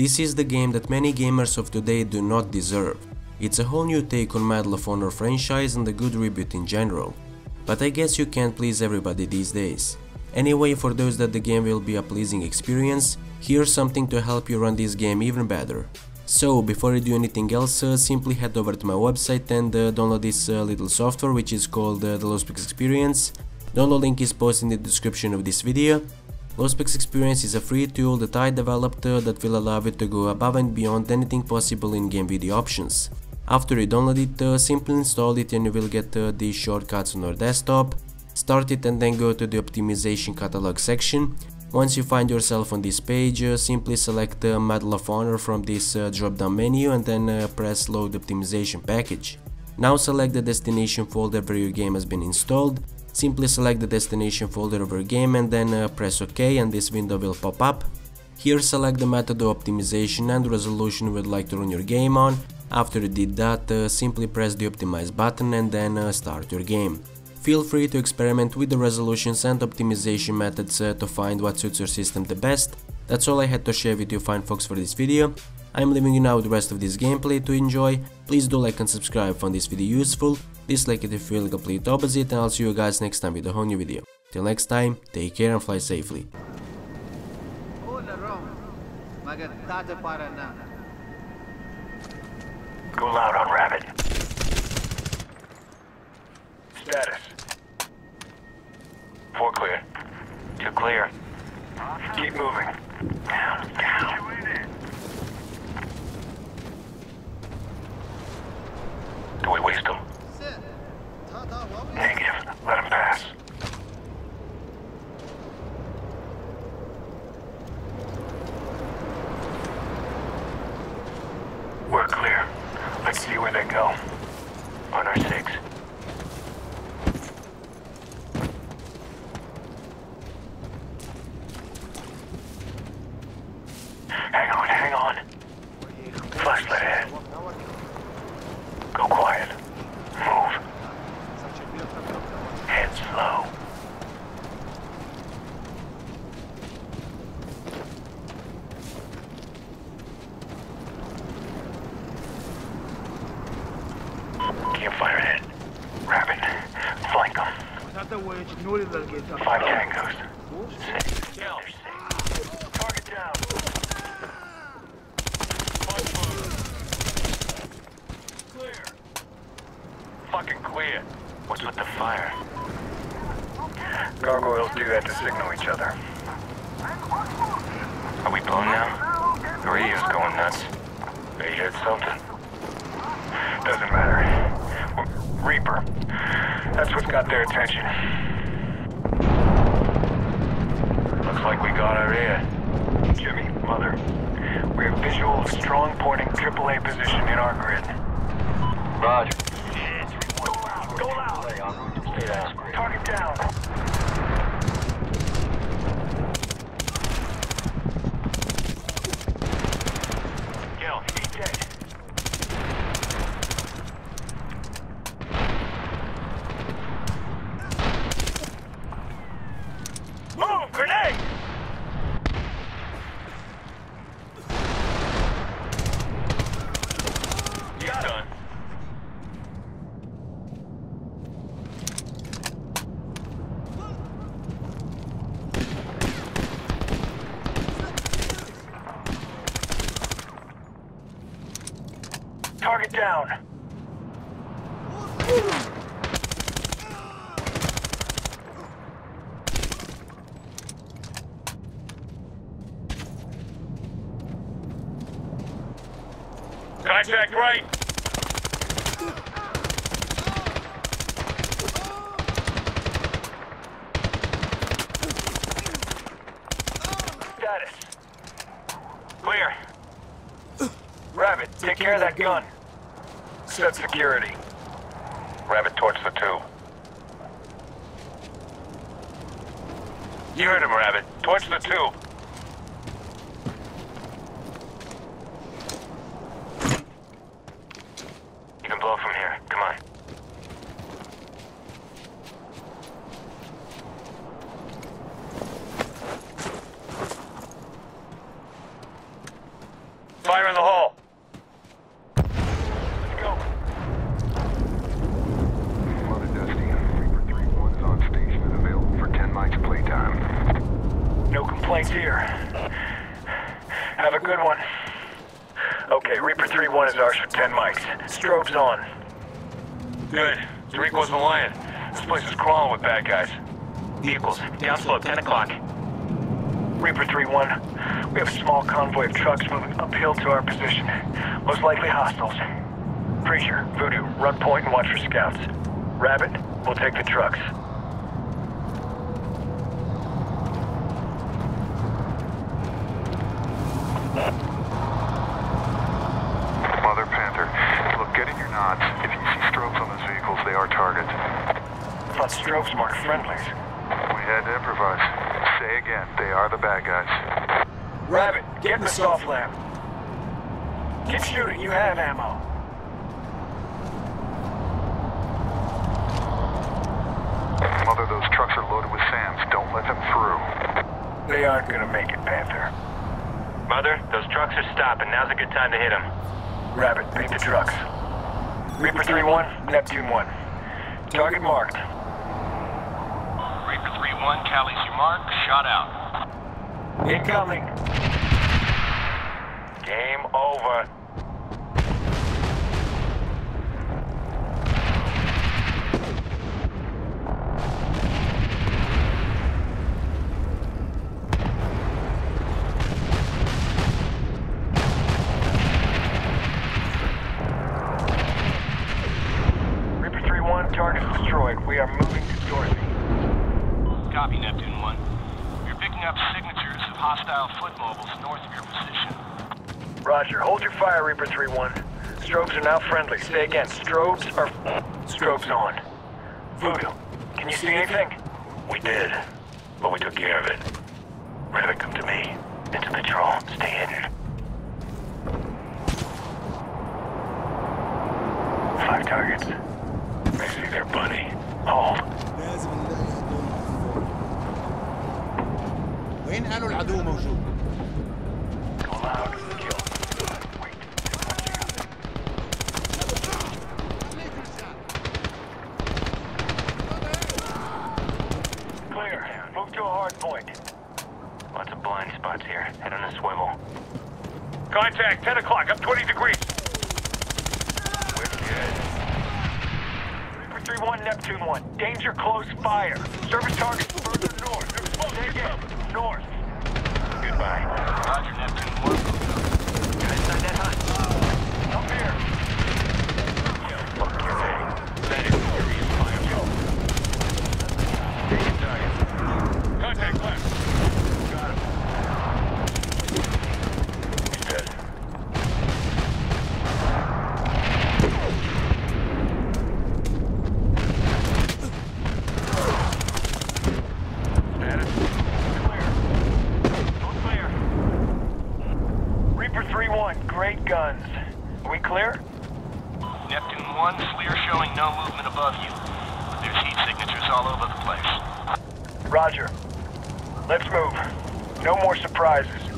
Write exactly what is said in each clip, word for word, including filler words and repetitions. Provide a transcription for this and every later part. This is the game that many gamers of today do not deserve. It's a whole new take on Medal of Honor franchise and a good reboot in general. But I guess you can't please everybody these days. Anyway, for those that the game will be a pleasing experience, here's something to help you run this game even better. So, before you do anything else, uh, simply head over to my website and uh, download this uh, little software which is called uh, The Low Specs Experience. Download link is posted in the description of this video. Low Specs Experience is a free tool that I developed uh, that will allow you to go above and beyond anything possible in game video options. After you download it, uh, simply install it and you will get uh, these shortcuts on your desktop. Start it and then go to the optimization catalog section. Once you find yourself on this page, uh, simply select uh, Medal of Honor from this uh, drop-down menu and then uh, press load optimization package. Now select the destination folder where your game has been installed. Simply select the destination folder of your game and then uh, press OK and this window will pop up. Here select the method of optimization and resolution you would like to run your game on. After you did that, uh, simply press the optimize button and then uh, start your game. Feel free to experiment with the resolutions and optimization methods uh, to find what suits your system the best. That's all I had to share with you fine folks for this video. I'm leaving you now with the rest of this gameplay to enjoy. Please do like and subscribe if you found this video useful, dislike it if you feel the complete opposite, and I'll see you guys next time with a whole new video. Till next time, take care and fly safely. Go loud on rabbit. Status. Four clear. Two clear. Awesome. Keep moving. Down, down. Do we waste them? Negative. Let them pass. We're clear. Let's see where they go. On our six. Five tangos. Six. Down. Target down. Five clear. Fucking clear. What's with the fire? Gargoyles do that to signal each other. Are we blown now? The radio's going nuts. They hit something. Doesn't matter. We're Reaper. That's what got their attention. Looks like we got our ear. Jimmy, mother. We have visual of strong pointing triple A position in our grid. Roger. Yes. Go loud, go loud. Stay down. Target down. Kill, he's dead. Target down. Contact right. Status. Clear. Rabbit, take care of that gun. Set security. Rabbit torch the two. You heard him, Rabbit. Torch the two. You can blow from here. Come on. Thanks here. Have a good one. Okay, Reaper three one is ours for ten mics. Strobe's on. Good. Tariq wasn't lying. This place is crawling with bad guys. Vehicles, downslope, ten o'clock. Reaper three one, we have a small convoy of trucks moving uphill to our position. Most likely hostiles. Preacher, Voodoo, run point and watch for scouts. Rabbit, we'll take the trucks. Mother Panther, look, get in your knots. If you see strobes on those vehicles, they are targets. I thought strobes marked friendlies. We had to improvise. Say again, they are the bad guys. Rabbit, get, get in the soft lab. Keep shooting, you have ammo. Mother, those trucks are loaded with SAMs. Don't let them through. They aren't gonna make it, Panther. Mother, those trucks are stopping. Now's a good time to hit them. Rabbit, paint the trucks. Reaper three one, Neptune one. Target marked. Reaper three one, Callie's your mark. Shot out. Incoming. Game over. We are moving to Dorothy. Copy, Neptune one. You're picking up signatures of hostile foot mobiles north of your position. Roger. Hold your fire, Reaper three one. Strobes are now friendly. Say again, strobes are... Strobes on. Voodoo, can you see anything? We did, but we took care of it. Rabbit, come to me. It's a patrol. Stay hidden. Five targets. I see their bunny. Oh. وين قالوا العدو موجود؟ Clear. Move to a hard point. Lots of blind spots here. Head on a swivel. Contact. ten o'clock. Up twenty degrees. three one, Neptune one. Danger close fire. Service targets further north. Oh, there you go. North. Goodbye. Roger, Neptune one. You're inside that hut. Up here. Yo, fuck your thing. That is serious fire. Yo. Danger target. Contact left. Got him. He's dead. Guns. Are we clear? Neptune one, Sleer showing no movement above you. But there's heat signatures all over the place. Roger. Let's move. No more surprises.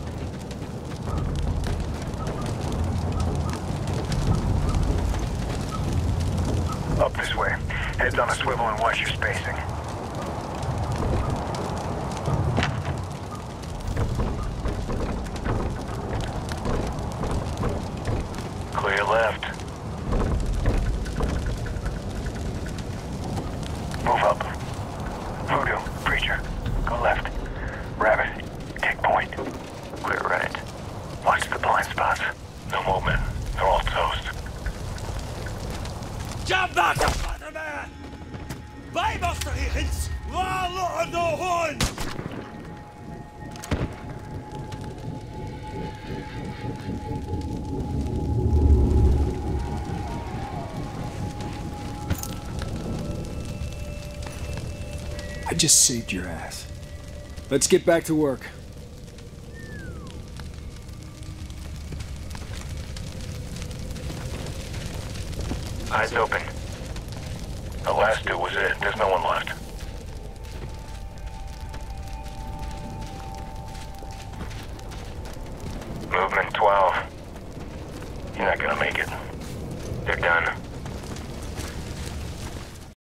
Up this way. Heads on a swivel and watch your spacing. Clear left. Move up. Voodoo, Preacher, go left. Rabbit, take point. Clear right. Watch the blind spots. No movement. They're all toast. Jump back, man! Bye, Master Higgins! Wow, no horn! I just saved your ass. Let's get back to work. Eyes open. The last two was it. There's no one left. Movement twelve. You're not gonna make it. They're done.